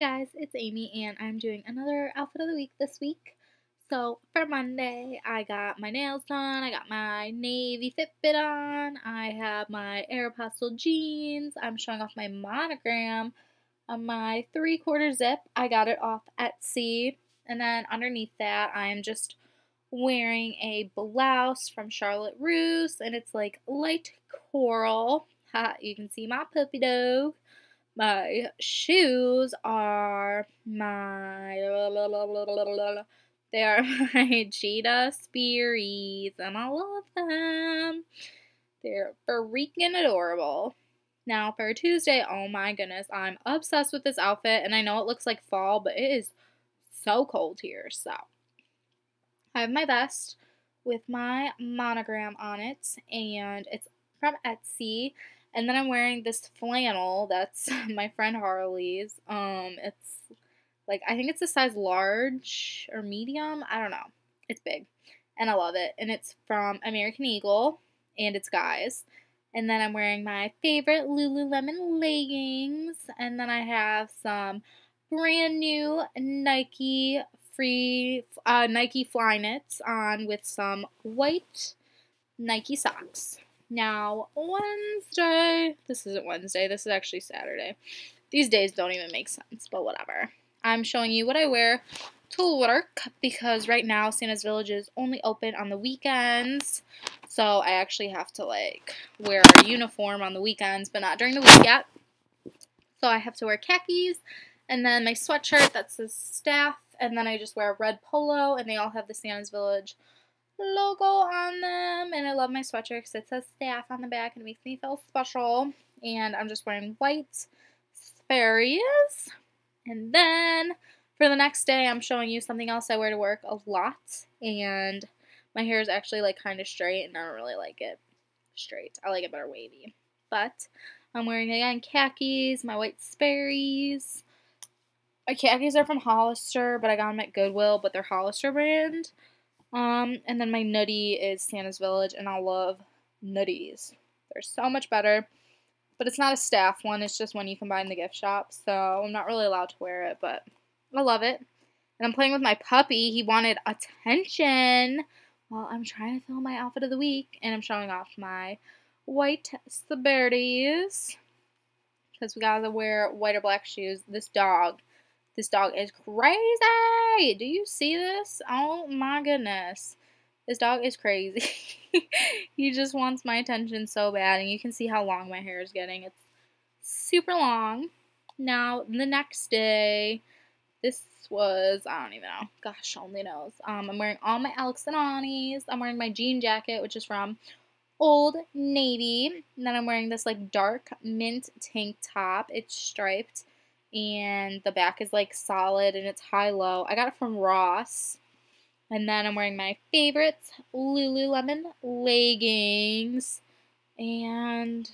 Hey guys, it's Amy and I'm doing another outfit of the week this week. So for Monday I got my nails done, I got my navy Fitbit on, I have my Aeropostale jeans, I'm showing off my monogram on my 3/4 zip. I got it off Etsy, and then underneath that I'm just wearing a blouse from Charlotte Russe and it's like light coral. Ha, you can see my puppy dog. My shoes are my Cheetah Sperrys, and I love them. They're freaking adorable. Now for Tuesday, oh my goodness, I'm obsessed with this outfit, and I know it looks like fall, but it is so cold here. So I have my vest with my monogram on it, and it's from Etsy. And then I'm wearing this flannel that's my friend Harley's. It's like, I think it's a size large or medium. I don't know. It's big. And I love it. And it's from American Eagle. And it's guys. And then I'm wearing my favorite Lululemon leggings. And then I have some brand new Nike Nike flyknits on with some white Nike socks. Now, Wednesday, this isn't Wednesday, this is actually Saturday. These days don't even make sense, but whatever. I'm showing you what I wear to work because right now Santa's Village is only open on the weekends. So I actually have to like wear a uniform on the weekends, but not during the week yet. So I have to wear khakis and then my sweatshirt that says staff, and then I just wear a red polo, and they all have the Santa's Village logo on them, and I love my sweatshirt because it says staff on the back and it makes me feel special. And I'm just wearing white Sperrys. And then for the next day, I'm showing you something else I wear to work a lot, and my hair is actually like kind of straight, and I don't really like it straight. I like it better wavy. But I'm wearing again khakis, my white Sperrys. My khakis are from Hollister, but I got them at Goodwill, but they're Hollister brand. And then my nutty is Santa's Village, and I love nutties. They're so much better, but it's not a staff one, it's just one you can buy in the gift shop, so I'm not really allowed to wear it, but I love it. And I'm playing with my puppy. He wanted attention while I'm trying to film my outfit of the week, and I'm showing off my white Sperrys, because we gotta wear white or black shoes. This dog is crazy. Do you see this? Oh my goodness. This dog is crazy. He just wants my attention so bad. And you can see how long my hair is getting. It's super long. Now, the next day, this was, I don't even know. Gosh, only knows. I'm wearing all my Alex and Ani's. I'm wearing my jean jacket, which is from Old Navy. And then I'm wearing this like dark mint tank top. It's striped. And the back is like solid, and it's high-low. I got it from Ross. And then I'm wearing my favorite Lululemon leggings. And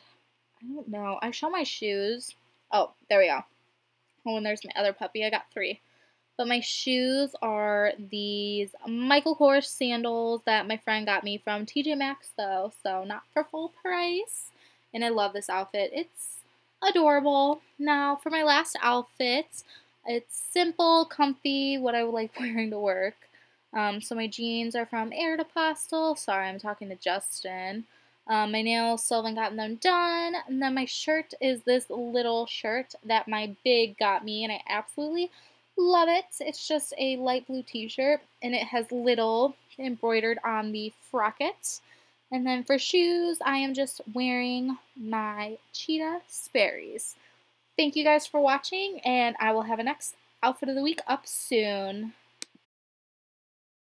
I don't know. I show my shoes. Oh, there we go. Oh, and there's my other puppy. I got three. But my shoes are these Michael Kors sandals that my friend got me from TJ Maxx, though. So not for full price. And I love this outfit. It's adorable. Now for my last outfit, it's simple, comfy, what I would like wearing to work. So my jeans are from Aeropostale. Sorry, I'm talking to Justin. My nails still haven't gotten them done. And then my shirt is this little shirt that my big got me, and I absolutely love it. It's just a light blue t-shirt, and it has little embroidered on the frocket. And then for shoes, I am just wearing my Cheetah Sperrys. Thank you guys for watching, and I will have a next outfit of the week up soon.